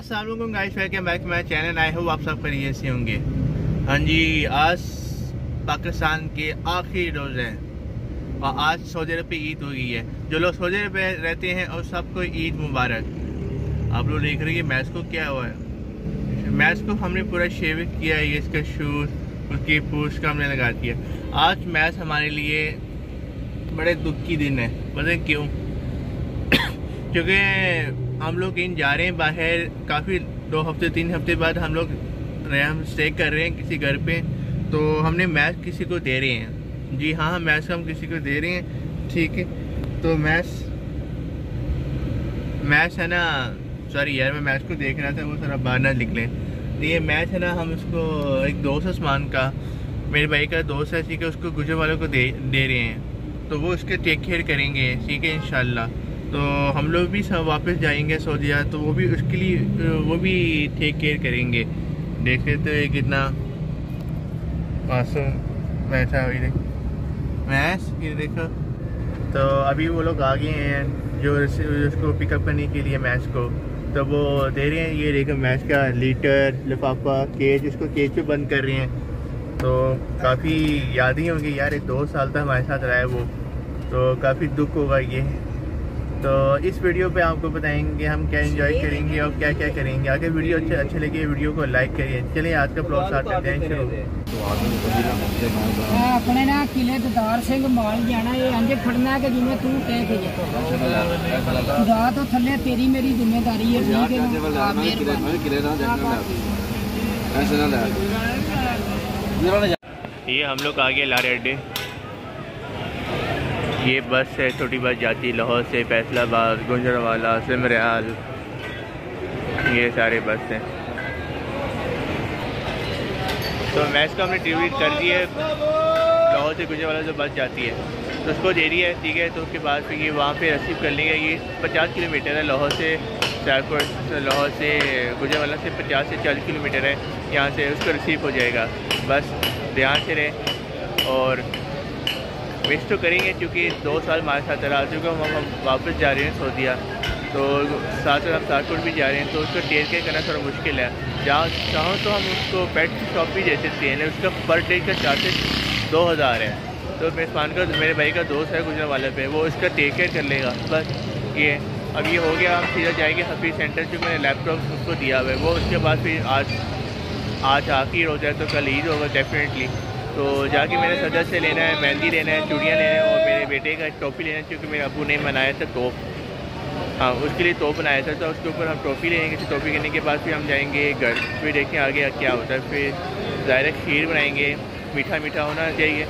अस्सलाम वालेकुम guys, welcome back to my channel. I hope आप सब खैरियत से होंगे। हाँ जी, आज पाकिस्तान के आखिरी रोज़ हैं और आज सऊदी अरब पे ईद हो गई है। जो लोग सऊदी अरब पे रहते हैं और सबको ईद मुबारक। आप लोग देख रहे हैं मैच को क्या हुआ है। मैच को हमने पूरा शेव किया है, इसका शूज उसकी पूछ का हमने लगा दिया। आज मैच हमारे लिए बड़े दुख की दिन है, पता है क्यों? क्योंकि हम लोग इन जा रहे हैं बाहर, काफ़ी 2 हफ्ते 3 हफ्ते बाद हम लोग हम स्टे कर रहे हैं किसी घर पे, तो हमने मैच किसी को दे रहे हैं। जी हाँ, मैच हम किसी को दे रहे हैं, ठीक है। तो मैच है ना, सॉरी यार मैं मैच को देख रहा था, वो सारा बाहर ना निकले। ये मैच है ना, हम उसको एक दोस्त उस्मान का, मेरे भाई का दोस्त है, ठीक है, उसको गुजर वालों को दे रहे हैं, तो वो उसके टेक केयर करेंगे, ठीक है, इंशाल्लाह। तो हम लोग भी सब वापस जाएंगे सऊदी अरब, तो वो भी उसके लिए वो भी टेक केयर करेंगे। देख लेते हो कितना मासूम बैठा हुई मैच ये देखो। तो अभी वो लोग आ गए हैं जो उसको पिकअप करने के लिए मैच को, तो वो दे रहे हैं। ये देखो मैच का लीटर, लिफाफा, केज, इसको केज पे बंद कर रहे हैं। तो काफ़ी यादें होंगी यार, 1-2 साल तक हमारे साथ रहा है वो, तो काफ़ी दुख होगा ये। तो इस वीडियो पे आपको बताएंगे हम क्या एंजॉय करेंगे और क्या क्या करेंगे। अगर वीडियो अच्छे लगे वीडियो को लाइक करिए। चलिए आज का ब्लॉग स्टार्ट करते हैं, शुरू। अपने ना किले ददार सिंह माल जाना, ये अंजे फड़ना है कि जिन्हें तू कह के जा, तो थले तेरी मेरी जिम्मेदारी है। ये हम लोग आगे लारे अड्डे, ये बस है, छोटी बस जाती है लाहौर से फैसलाबाद, गुंजरवाला, सिमरियाल, ये सारे बस हैं। तो मैच को हमने ट्रिब्यूट कर दी है। लाहौर से गुंजरवाला जो बस जाती है तो उसको दे रही है, ठीक है। तो उसके बाद फिर ये वहाँ पे रिसीव कर लेंगे। ये 50 किलोमीटर है लाहौर से सैरकोट, लाहौर से गुंजरवाला से 50 से 40 किलोमीटर है यहाँ से, उसको रिसीव हो जाएगा। बस ध्यान से रहें और वेस्ट तो करेंगे क्योंकि 2 साल हमारे साथ रहा, चूँकि हम वापस जा रहे हैं सऊदीया, तो साथ साथ हम सारकोट भी जा रहे हैं, तो उसको टेक केयर करना थोड़ा मुश्किल है। जहाँ चाहो तो हम उसको पेट शॉप भी दे सकते हैं। उसका पर डे का चार्जेस 2000 है। तो मेजबान का, मेरे भाई का दोस्त है गुजर वाले पे, वो इसका टेक केयर कर लेगा। बस ये अब ये हो गया। हम सीधा जाएंगे हफीज़ सेंटर, जो मैंने लैपटॉप उसको दिया हुआ है वो। उसके बाद फिर आज आखिरी रोज़ है, तो कल ईद होगा डेफिनेटली। तो जाके मैंने सदर से लेना है, मेहंदी लेना है, चूड़ियाँ लेना है, और मेरे बेटे का टोपी लेना है, क्योंकि मेरे अबू ने बनाया था तोप। हाँ, उसके लिए तोप बनाया था, तो उसके ऊपर हम टोपी लेंगे। तो टोपी लेने के बाद फिर हम जाएंगे घर, फिर देखें आगे क्या होता है। फिर ज़ाहिर खीर बनाएंगे, मीठा मीठा होना चाहिए,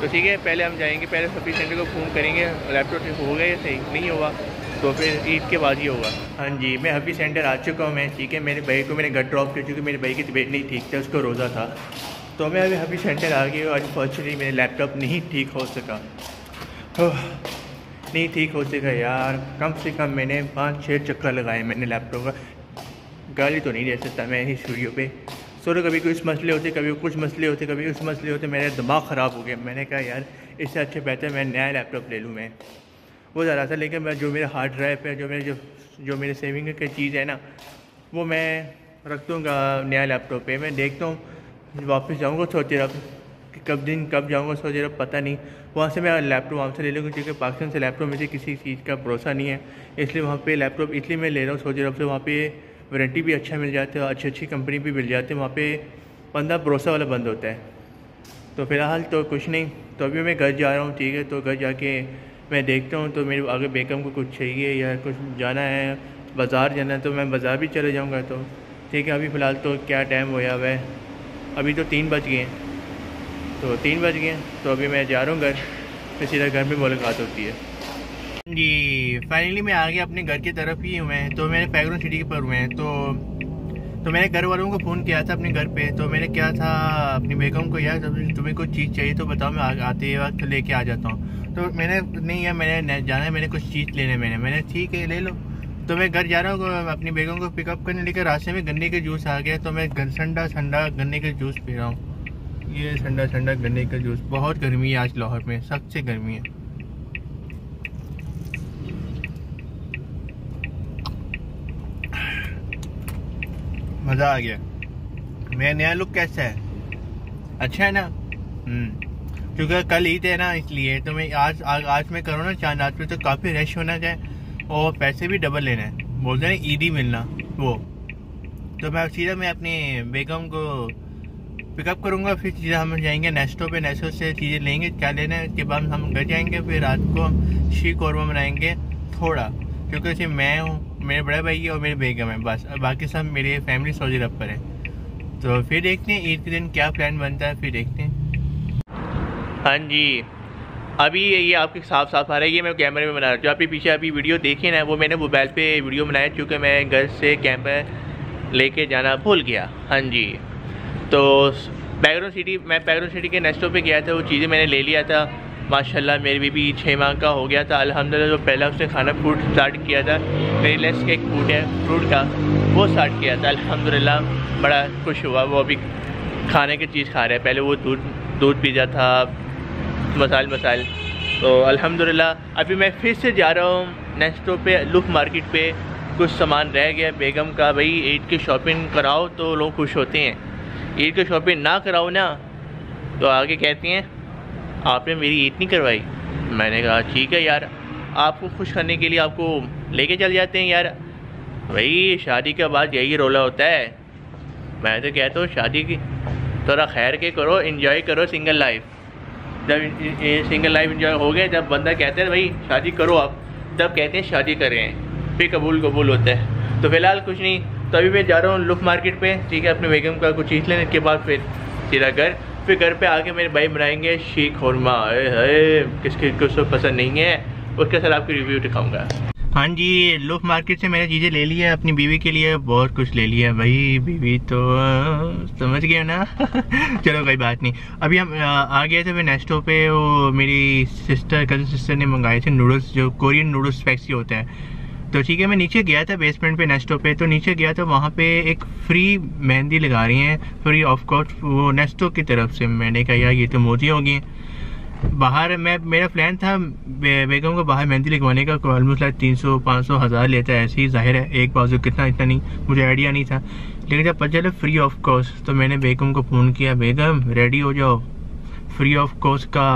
तो ठीक है। पहले हम जाएंगे, पहले सभी सेंटर को फ़ोन करेंगे, लैपटॉप हो गए सही नहीं हुआ तो फिर ईद के बाद ही होगा। हाँ जी, मैं हफीज़ सेंटर आ चुका हूँ मैं, ठीक है। मेरे भाई को मैंने घर ड्रॉप किया क्योंकि मेरे भाई की तबीयत नहीं ठीक थी, उसको रोज़ा था। तो मैं अभी हफीज़ सेंटर आ गई हूँ। अनफॉर्चुनेटली मेरे लैपटॉप नहीं ठीक हो सका, यार। कम से कम मैंने 5-6 चक्कर लगाए मैंने लैपटॉप का। गाली तो नहीं दे सकता मैं इस स्टूडियो पे, सोचो कभी कुछ मसले होते, कभी कुछ मसले होते, कभी उस मसले होते। मेरा दिमाग ख़राब हो गया। मैंने कहा यार इससे अच्छे बेहतर मैं नया लैपटॉप ले लूँ। मैं वो ज़्यादा सा, लेकिन मैं जो मेरा हार्ड ड्राइव है, जो मेरे सेविंग की चीज़ है ना, वो मैं रख दूँगा नया लैपटॉप पर। मैं देखता हूँ वापस जाऊँगा सऊदी अरब, कब जाऊँगा सऊदी अरब पता नहीं। वहाँ से मैं लैपटॉप वहाँ से ले लूँगा, क्योंकि पाकिस्तान से लैपटॉप मुझे किसी चीज़ का भरोसा नहीं है, इसलिए वहाँ पे लैपटॉप इसलिए मैं ले रहा हूँ सऊदी अरब से। वहाँ पे वारंटी भी अच्छा मिल जाती है, अच्छी कंपनी भी मिल जाती है। वहाँ पे बंदा भरोसा वाला बंद होता है। तो फ़िलहाल तो कुछ नहीं, तो अभी मैं घर जा रहा हूँ, ठीक है। तो घर जाके मैं देखता हूँ, तो मेरे आगे बेगम को कुछ चाहिए या कुछ जाना है, बाज़ार जाना है, तो मैं बाज़ार भी चले जाऊँगा, तो ठीक है। अभी फ़िलहाल तो क्या टाइम हुआ है, अभी तो 3 बज गए हैं, तो अभी मैं जा रहा हूँ घर, फिर सीधा घर में मुलाकात होती है। जी फाइनली मैं आ गया अपने घर की तरफ ही हूँ मैं, तो मैंने पैगोन सिटी पर हुए हैं। तो मैंने घर वालों को फ़ोन किया था अपने घर पे, तो मैंने क्या था अपनी बेगम को, यार तुम्हें कोई चीज़ चाहिए तो बताओ, मैं आते वक्त लेके आ जाता हूँ। तो मैंने नहीं यार मैंने जाना है, मैंने कुछ चीज़ लेने, मैंने ठीक है ले लो। तो मैं घर जा रहा हूँ अपनी बेगम को पिकअप करने, लेकर रास्ते में गन्ने का जूस आ गया, तो मैं ठंडा गन्ने का जूस पी रहा हूँ। ये ठंडा गन्ने का जूस। बहुत गर्मी है आज लाहौर में, सख्त से गर्मी है। मज़ा आ गया। मेरा नया लुक कैसा है? अच्छा है ना? क्योंकि कल ईद है ना, इसलिए तो मैं आज मैं करूँ ना चांद रात में, तो काफ़ी रश होना चाहिए और पैसे भी डबल लेना है, बोलते हैं ईद ही मिलना वो। तो मैं सीधा मैं अपने बेगम को पिकअप करूँगा, फिर सीधा हम जाएंगे नेस्टो पे, नेस्टो से चीज़ें लेंगे क्या लेना है, उसके बाद हम घर जाएंगे। फिर रात को हम शी कौरमा बनाएंगे थोड़ा, क्योंकि सिर्फ मैं हूँ, मेरे बड़ा भाई है और मेरी बेगम है बस, बाकी सब मेरे फैमिली सऊदी अरब पर है। तो फिर देखते हैं ईद के दिन क्या प्लान बनता है, फिर देखते हैं। हाँ जी, अभी ये आपके साफ आ रहा है, ये मैं कैमरे में बना रहा हूँ। जो आपके पीछे अभी वीडियो देखी ना, वो मैंने मोबाइल पे वीडियो बनाया, क्योंकि मैं घर से कैमरा लेके जाना भूल गया। हाँ जी, तो मैं बैगरों सिटी के नेस्टो पे गया था, वो चीज़ें मैंने ले लिया था। माशाल्लाह मेरी बीबी 6 माह का हो गया था अल्हम्दुलिल्लाह। जो पहला उसने खाना फ्रूट स्टार्ट किया था, रेलेस का एक फ्रूट है, फ्रूट का वो स्टार्ट किया था, अल्हम्दुलिल्लाह बड़ा खुश हुआ। वो अभी खाने की चीज़ खा रहे हैं, पहले वो दूध पी रहा था, मसाल। तो अल्हम्दुलिल्लाह अभी मैं फिर से जा रहा हूँ नेस्टो पे, लुफ मार्केट पे कुछ सामान रह गया बेगम का। भाई ईद की शॉपिंग कराओ तो लोग खुश होते हैं, ईद की शॉपिंग ना कराओ ना तो आगे कहती हैं आपने मेरी ईद नहीं करवाई। मैंने कहा ठीक है यार, आपको खुश करने के लिए आपको लेके चल जाते हैं यार, भाई शादी के बाद यही रोला होता है। मैं तो कहता हूँ शादी की थोड़ा खैर के करो, इन्जॉय करो सिंगल लाइफ। जब सिंगल लाइफ एंजॉय हो गया, जब बंदा कहते हैं भाई शादी करो आप, तब कहते हैं शादी करें, फिर कबूल होता है। तो फ़िलहाल कुछ नहीं, तो अभी मैं जा रहा हूँ लुफ मार्केट पे, ठीक है, अपने बेगम का कुछ चीज़ लेने के बाद फिर सीधा घर। फिर घर पे आके मेरे भाई बनाएंगे शी कौरमा, किसके किसको पसंद नहीं है, उसके साथ आपको रिव्यू दिखाऊँगा। हाँ जी, लुफ मार्केट से मैंने चीज़ें ले ली है, अपनी बीवी के लिए बहुत कुछ ले लिया है। भाई बीवी तो समझ गए ना चलो कोई बात नहीं। अभी हम आ गए थे नेस्टो पे, वो मेरी कज़न सिस्टर ने मंगाए थे नूडल्स, जो कोरियन नूडल्स स्पैक्सी होता है। तो ठीक है, मैं नीचे गया था बेसमेंट पे नेस्टो पे, तो नीचे गया था, वहाँ पे एक फ्री मेहंदी लगा रही हैं, फ्री ऑफ कॉस्ट, वो नेस्टो की तरफ से। मैंने कहा यार ये तो मोदी होगी। बाहर मेरा प्लान था बेगम को बाहर मेहंदी लगवाने का, ऑलमोस्ट लाइक 300-500 हज़ार लेता है ऐसे ही, जाहिर है एक बाजू कितना इतना नहीं, मुझे आइडिया नहीं था। लेकिन जब पता चला फ्री ऑफ कॉस्ट, तो मैंने बेगम को फ़ोन किया, बेगम रेडी हो जाओ फ्री ऑफ कॉस्ट का।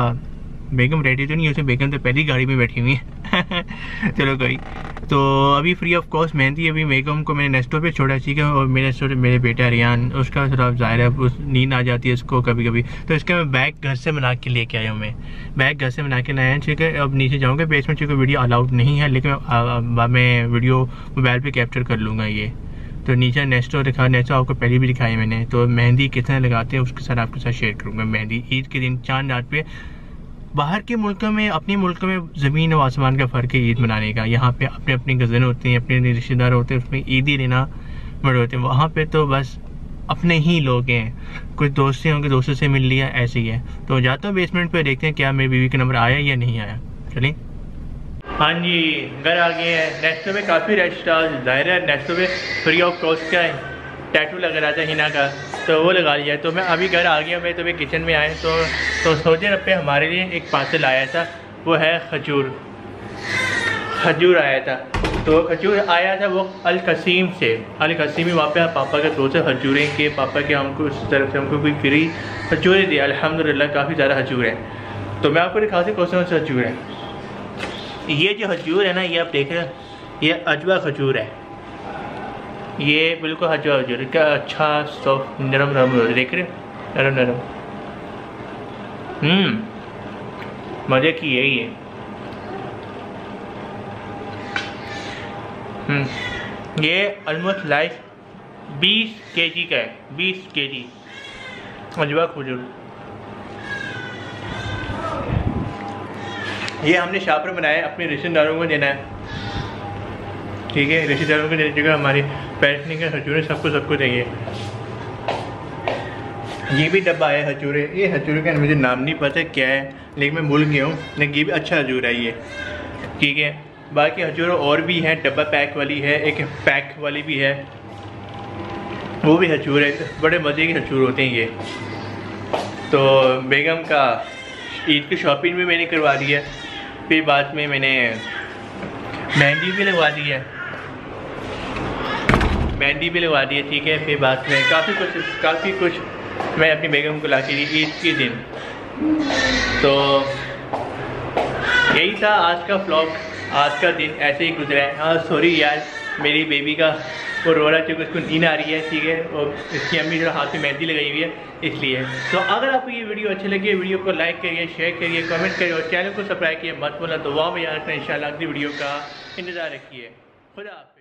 बेगम रेडी तो नहीं होती, बेगम तो पहली गाड़ी में बैठी हुई है चलो कोई, तो अभी फ्री ऑफ कॉस्ट मेहंदी। अभी बेगम को मैंने नेस्टो पे छोड़ा, ठीक है, और मेरे बेटा रियान, उसका थोड़ा ज़ाहिर है उस नींद आ जाती है उसको कभी कभी, तो इसका मैं बैग घर से बना के लेके आया हूँ। मैं बैग घर से बना के लाया, ठीक है। अब नीचे जाऊँगा बेसमेंट, क्योंकि वीडियो अलाउड नहीं है, लेकिन मैं वीडियो मोबाइल पर कैप्चर कर लूँगा। ये तो नीचे नेस्टो दिखा, नेस्टो आपको पहले भी दिखाई मैंने, तो मेहंदी कितना लगाते हैं उसके साथ आपके साथ शेयर करूँगा। मेहंदी ईद के दिन चांद रात पे, बाहर के मुल्कों में अपने मुल्कों में ज़मीन और आसमान का फ़र्क है ईद मनाने का। यहाँ पे अपने अपने कज़न होते हैं, अपने रिश्तेदार होते हैं, उसमें ईद ही लेना बड़े होते हैं। वहाँ पे तो बस अपने ही लोग हैं, कुछ दोस्त होंगे, दोस्तों से मिल लिया, ऐसे ही है। तो जाता हूँ बेसमेंट पे, देखते हैं क्या मेरी बीवी का नंबर आया या नहीं आया, चलें। हाँ जी, घर आ गए हैं। नेस्टो में काफ़ी रश था, ज़ाहिर है नेस्टो में फ्री ऑफ कॉस्ट का टैटू लग रहा था हिना का, तो वो लगा लिया। तो मैं अभी घर आ गया, मैं तो मैं किचन में आए तो सऊदी अरब पे हमारे लिए एक पार्सल आया था, वो है खजूर आया था। तो खजूर आया था वो अल-कसीम से, अल-कसीम ही, वहाँ पे पापा का दोस्त है खजूरें के, पापा के हमको उस तरफ से हमको कोई फ्री खजूरें दी, अल्हम्दुलिल्लाह काफ़ी ज़्यादा खजूर है। तो मैं आपको दिखा दूँ कौन सा खजूर है। ये जो खजूर है ना, ये आप देख रहे हो, ये अजवा खजूर है, ये बिल्कुल अजवा खजूर का, अच्छा सॉफ्ट नरम, देख रहे नरम। मज़े की है ये। ये ऑलमोस्ट लाइक 20 kg का है, 20 kg अजवा खजूर। ये हमने शाह पर बनाया, अपने रिश्तेदारों को देना है, ठीक है, रिश्तेदारों को देने जगह हमारी पैरसनी का खजूरें सबको चाहिए। ये भी डब्बा आया खजूरें, ये खजूरें का मुझे नाम नहीं पता क्या है, लेकिन मैं भूल गया हूँ, लेकिन ये भी अच्छा खजूर है ये, ठीक है। बाकी खजूर और भी हैं, डब्बा पैक वाली है, एक पैक वाली भी है, वो भी खजूर है, बड़े मज़े के खजूर होते हैं ये। तो बेगम का ईद की शॉपिंग भी मैंने करवा दी है, फिर बाद में मैंने मेहंदी भी लगवा दी है। मेहंदी भी लगवा दी, ठीक है। फिर बाद में काफ़ी कुछ मैं अपनी बेगम को लाती थी ईद के दिन। तो यही था आज का व्लॉग, आज का दिन ऐसे ही गुजरा है। हाँ सॉरी यार, मेरी बेबी का वो रो रहा है क्योंकि उसको नींद आ रही है, ठीक है, और इसकी अम्मी थोड़ा हाथ में मेहंदी लगाई हुई है इसलिए। तो अगर आपको ये वीडियो अच्छी लगी, वीडियो को लाइक करिए, शेयर करिए, कमेंट करिए और चैनल को सब्सक्राइब करिए मत बोला। दुआ में याद रखें, इंशाल्लाह अगली वीडियो का इंतज़ार रखिए। खुदा हाफिज़।